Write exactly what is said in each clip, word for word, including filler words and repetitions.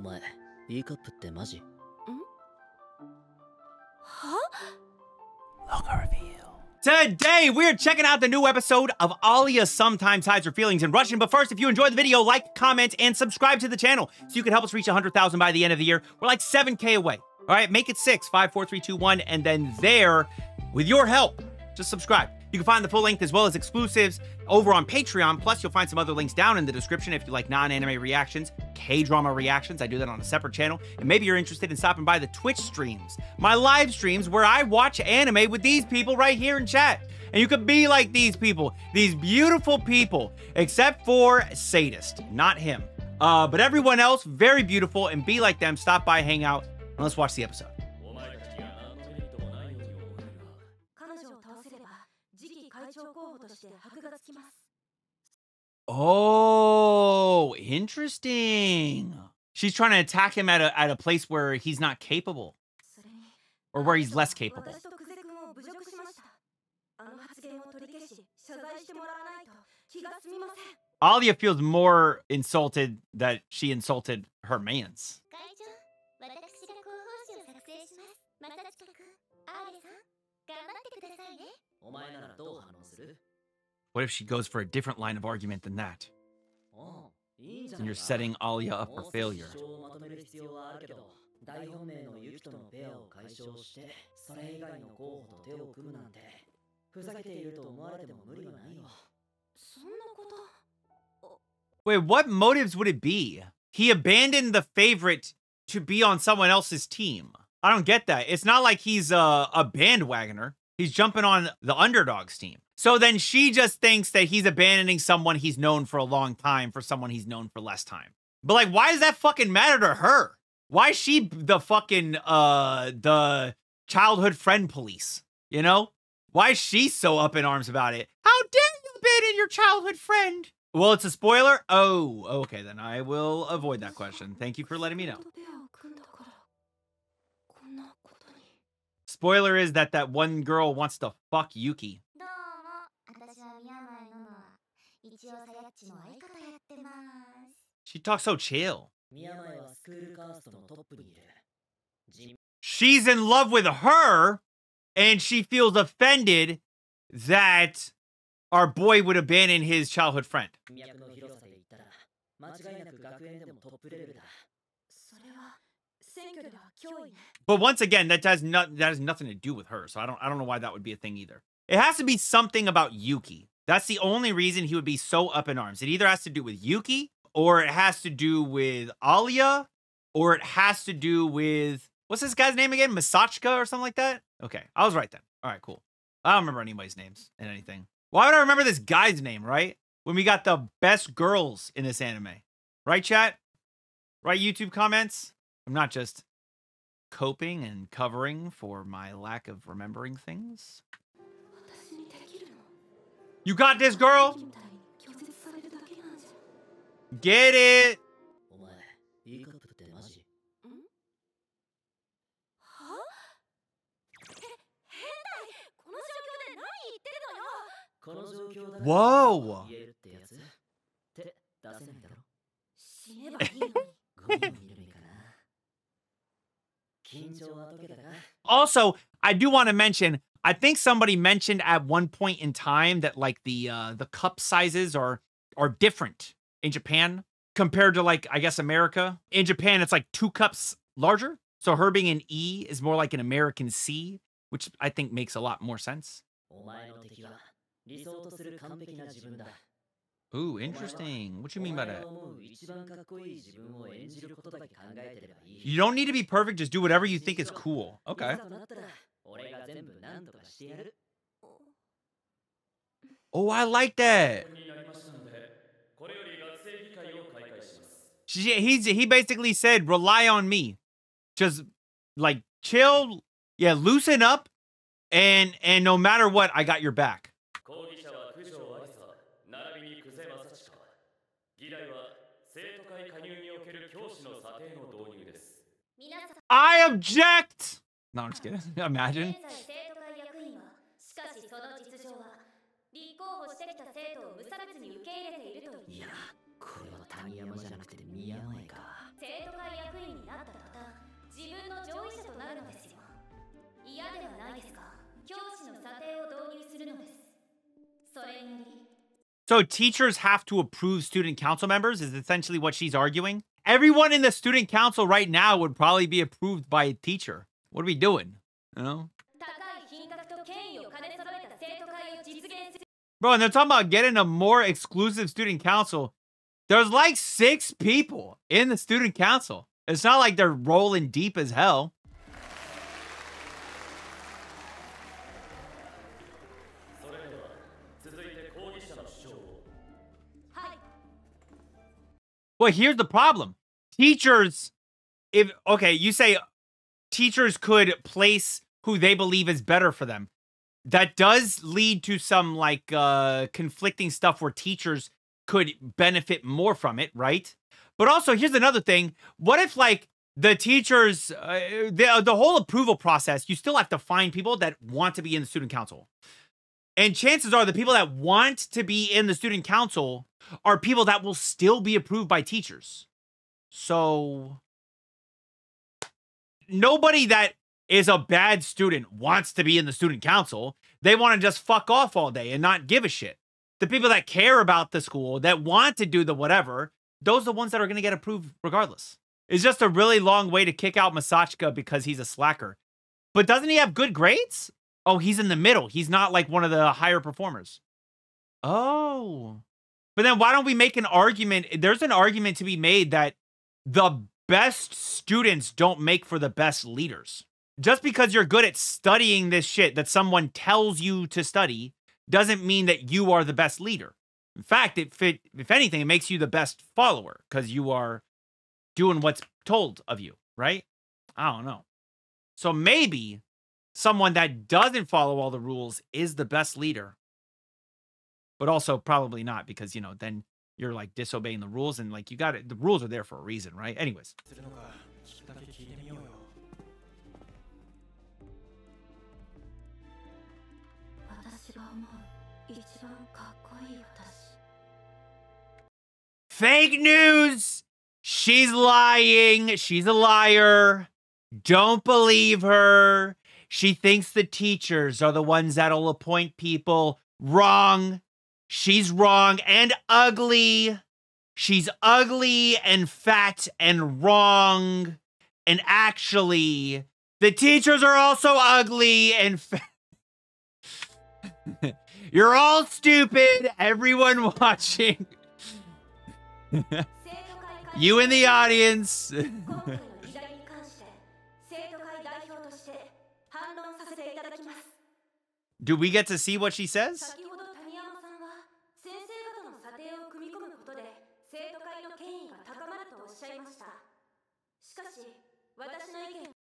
お前、Dカップってマジ？ん？は？ Locker reveal. Today, we're checking out the new episode of Alya Sometimes Hides Her Feelings in Russian. But first, if you enjoyed the video, like, comment, and subscribe to the channel so you can help us reach one hundred thousand by the end of the year. We're like seven K away. All right, make it six, five, four, three, two, one, and then there, with your help, just subscribe. You can find the full length as well as exclusives over on Patreon. Plus, you'll find some other links down in the description if you like non-anime reactions, K-drama reactions. I do that on a separate channel. And maybe you're interested in stopping by the Twitch streams, my live streams where I watch anime with these people right here in chat. And you could be like these people, these beautiful people, except for Sadist, not him. Uh, but everyone else, very beautiful, and be like them. Stop by, hang out, and let's watch the episode. Oh, interesting. She's trying to attack him at a, at a place where he's not capable. Or where he's less capable. Alya feels more insulted that she insulted her mans. What if she goes for a different line of argument than that? And you're setting Alya up for failure. Wait, what motives would it be? He abandoned the favorite to be on someone else's team. I don't get that. It's not like he's a, a bandwagoner. He's jumping on the underdog's team. So then she just thinks that he's abandoning someone he's known for a long time for someone he's known for less time. But like, why does that fucking matter to her? Why is she the fucking, uh, the childhood friend police? You know? Why is she so up in arms about it? How dare you abandon your childhood friend? Well, it's a spoiler. Oh, okay. Then I will avoid that question. Thank you for letting me know. Spoiler is that that one girl wants to fuck Yuki. She talks so chill. She's in love with her, and she feels offended that our boy would abandon his childhood friend. But once again, that has not that has nothing to do with her, so I don't I don't know why that would be a thing either. It has to be something about Yuki. That's the only reason he would be so up in arms. It either has to do with Yuki, or it has to do with Alya, or it has to do with what's this guy's name again? Masachika or something like that? Okay, I was right then. All right, cool. I don't remember anybody's names and anything. Why would I remember this guy's name, right? When we got the best girls in this anime. Right, chat? Right, YouTube comments? I'm not just coping and covering for my lack of remembering things. You got this, girl? Get it? Whoa! Also, I do want to mention, I think somebody mentioned at one point in time that like the uh, the cup sizes are are different in Japan compared to like, I guess, America. In Japan, it's like two cups larger. So her being an E is more like an American C, which I think makes a lot more sense. Ooh, interesting. What you mean by that? You don't need to be perfect. Just do whatever you think is cool. Okay. Oh, I like that. She, he's, he basically said, rely on me. Just like chill. Yeah, loosen up. And, and no matter what, I got your back. I object! No, I'm just kidding. Imagine. So teachers have to approve student council members is essentially what she's arguing. Everyone in the student council right now would probably be approved by a teacher. What are we doing? You know? Bro, and they're talking about getting a more exclusive student council. There's like six people in the student council. It's not like they're rolling deep as hell. Well, here's the problem. Teachers, if, okay, you say teachers could place who they believe is better for them. That does lead to some like uh, conflicting stuff where teachers could benefit more from it, right? But also, here's another thing. What if like the teachers, uh, the, the whole approval process, you still have to find people that want to be in the student council. And chances are the people that want to be in the student council are people that will still be approved by teachers. So nobody that is a bad student wants to be in the student council. They want to just fuck off all day and not give a shit. The people that care about the school, that want to do the whatever, those are the ones that are going to get approved regardless. It's just a really long way to kick out Masachika because he's a slacker. But doesn't he have good grades? Oh, he's in the middle. He's not like one of the higher performers. Oh. But then why don't we make an argument? There's an argument to be made that the best students don't make for the best leaders. Just because you're good at studying this shit that someone tells you to study doesn't mean that you are the best leader. In fact, if, it, if anything, it makes you the best follower because you are doing what's told of you, right? I don't know. So maybe someone that doesn't follow all the rules is the best leader. But also probably not because, you know, then you're like disobeying the rules and like you got it. The rules are there for a reason, right? Anyways. Fake news! She's lying. She's a liar. Don't believe her. She thinks the teachers are the ones that'll appoint people. Wrong. She's wrong and ugly. She's ugly and fat and wrong. And actually, the teachers are also ugly and fat. You're all stupid, everyone watching. You in the audience. Do we get to see what she says?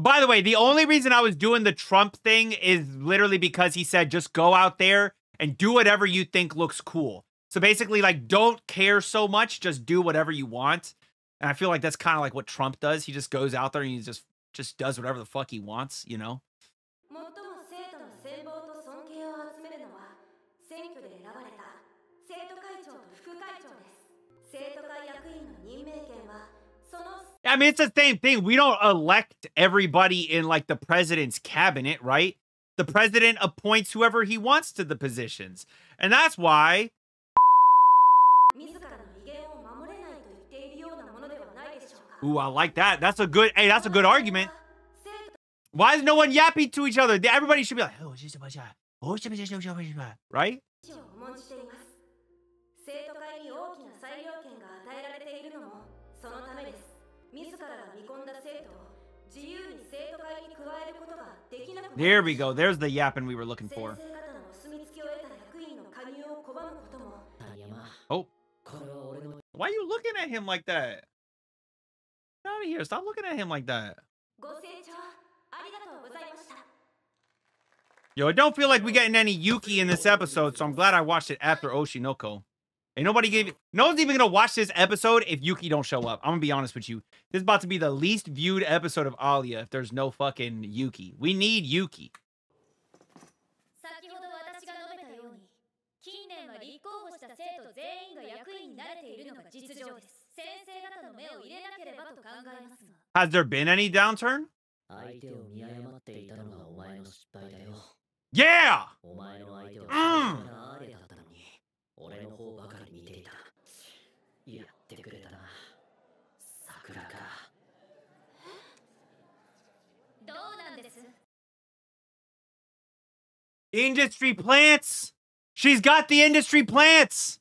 By the way, the only reason I was doing the Trump thing is literally because he said, just go out there and do whatever you think looks cool. So basically, like, don't care so much. Just do whatever you want. And I feel like that's kind of like what Trump does. He just goes out there and he just, just does whatever the fuck he wants, you know? I mean, it's the same thing. We don't elect everybody in like the president's cabinet, right? The president appoints whoever he wants to the positions. And that's why. Ooh, I like that. That's a good, hey, that's a good argument. Why is no one yapping to each other? Everybody should be like, right? There we go. There's the yapping we were looking for. Oh. Why are you looking at him like that? Get out of here. Stop looking at him like that. Yo, I don't feel like we getting any Yuki in this episode, so I'm glad I watched it after Oshinoko. Ain't nobody gave it. No one's even gonna watch this episode if Yuki don't show up. I'm gonna be honest with you. This is about to be the least viewed episode of Alya if there's no fucking Yuki. We need Yuki. Has there been any downturn? Yeah! Mm. やってくれたな、桜か。どうなんです? Industry plants. She's got the industry plants.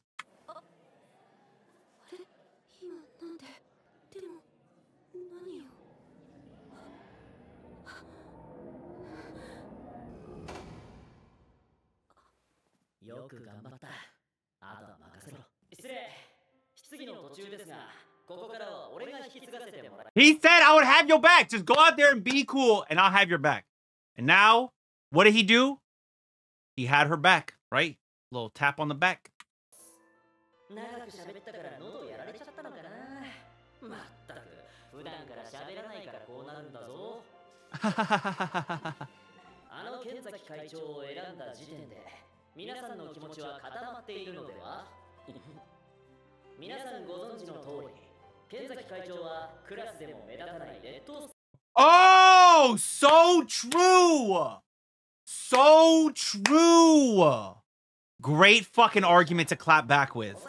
He said I would have your back. Just go out there and be cool and I'll have your back. And now, what did he do? He had her back, right? Little tap on the back. Oh, so true. So true. Great fucking argument to clap back with.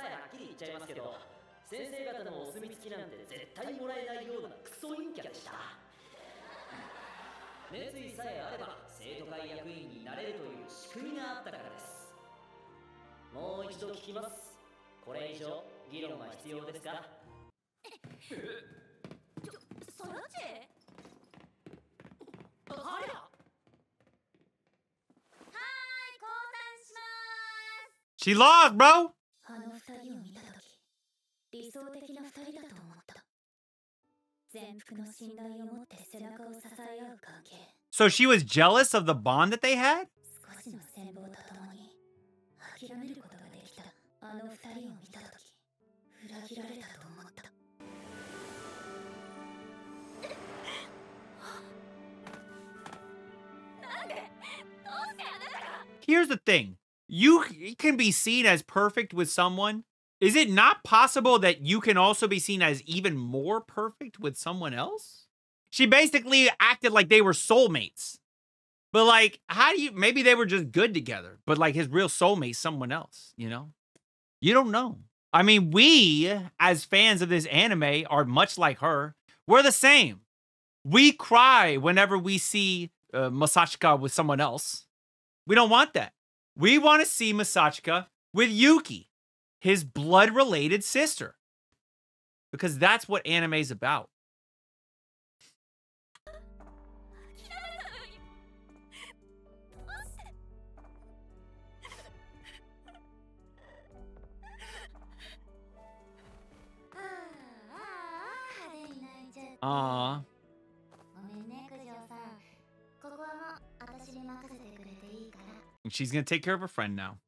She lost, bro. So she was jealous of the bond that they had? Here's the thing. You can be seen as perfect with someone. Is it not possible that you can also be seen as even more perfect with someone else? She basically acted like they were soulmates. But like, how do you, maybe they were just good together, but like his real soulmate, someone else, you know? You don't know. I mean, we, as fans of this anime, are much like her. We're the same. We cry whenever we see uh, Masachika with someone else. We don't want that. We want to see Masachika with Yuki, his blood-related sister. Because that's what anime's about. Ah. And she's gonna take care of her friend now.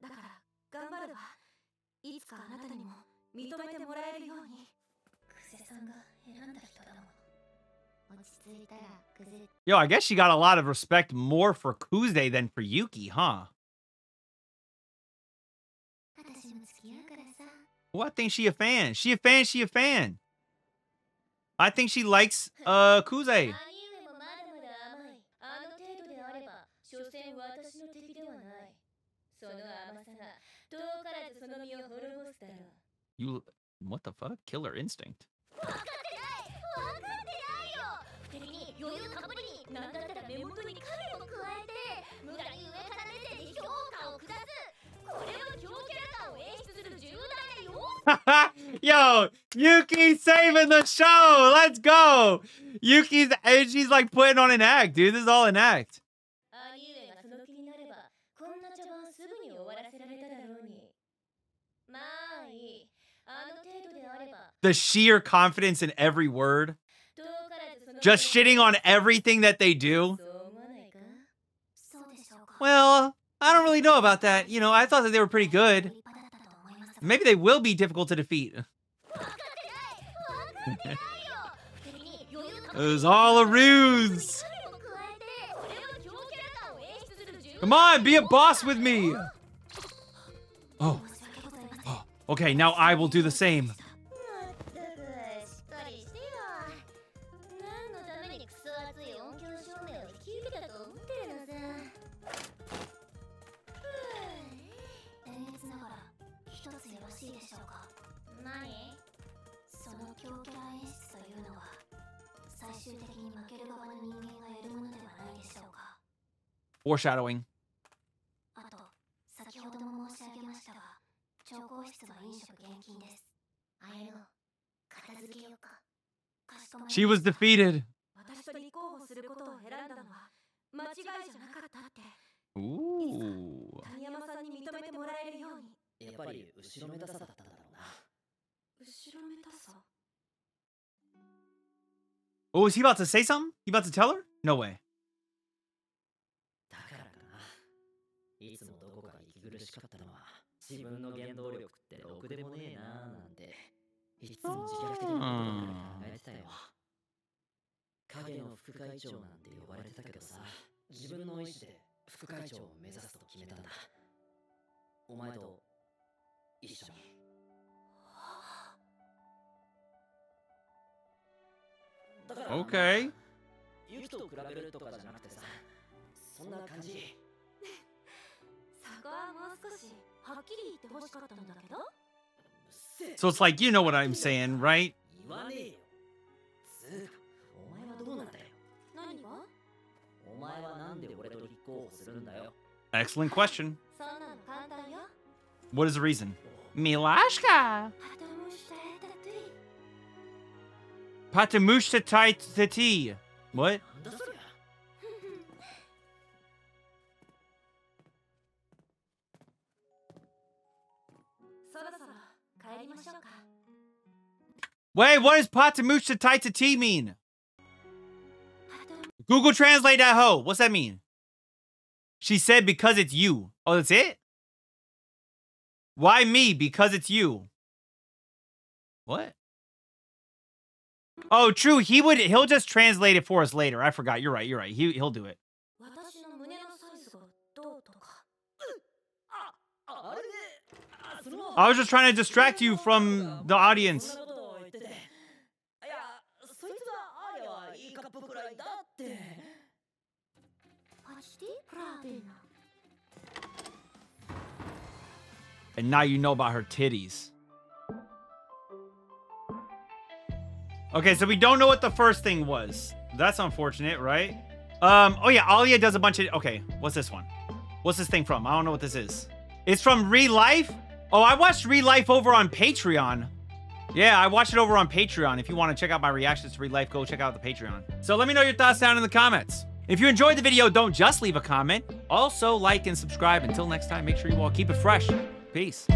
Yo, I guess she got a lot of respect more for Kuze than for Yuki, huh? Well, I think she a fan. She a fan, she a fan. I think she likes uh Kuze. You what the fuck? Killer instinct. Yo, Yuki's saving the show. Let's go. Yuki's and she's like putting on an act, dude. This is all an act. The sheer confidence in every word. Just shitting on everything that they do. Well, I don't really know about that. You know, I thought that they were pretty good. Maybe they will be difficult to defeat. It was all a ruse. Come on, be a boss with me. Oh. Oh. Okay, now I will do the same. Foreshadowing. She was defeated. Ooh. Oh, is he about to say something? He about to tell her? No way. Oh. Okay. So it's like, you know what I'm saying, right? Excellent question. What is the reason? Milashka. Patamushta Taiti. What? Wait, what does Patamushta Taiti mean? Google Translate that hoe. What's that mean? She said because it's you. Oh, that's it? Why me? Because it's you. What? Oh, true. He would, he'll just translate it for us later. I forgot. You're right. You're right. He, he'll do it. I was just trying to distract you from the audience. And now you know about her titties. Okay, so we don't know what the first thing was. That's unfortunate, right? Um, oh yeah, Alya does a bunch of... Okay, what's this one? What's this thing from? I don't know what this is. It's from ReLife? Oh, I watched ReLife over on Patreon. Yeah, I watched it over on Patreon. If you want to check out my reactions to ReLife, go check out the Patreon. So let me know your thoughts down in the comments. If you enjoyed the video, don't just leave a comment. Also, like and subscribe. Until next time, make sure you all keep it fresh. Peace.